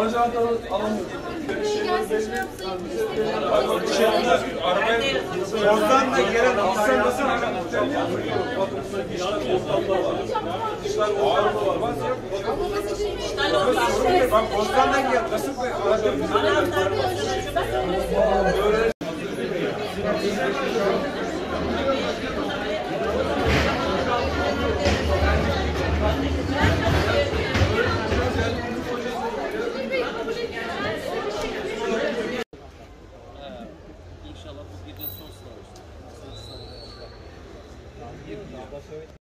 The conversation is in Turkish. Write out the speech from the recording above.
alacağını alamıyoruz. Oradan da gelen insan nasıl anlatacak? Oradan İnşallah bu gece son sınavı.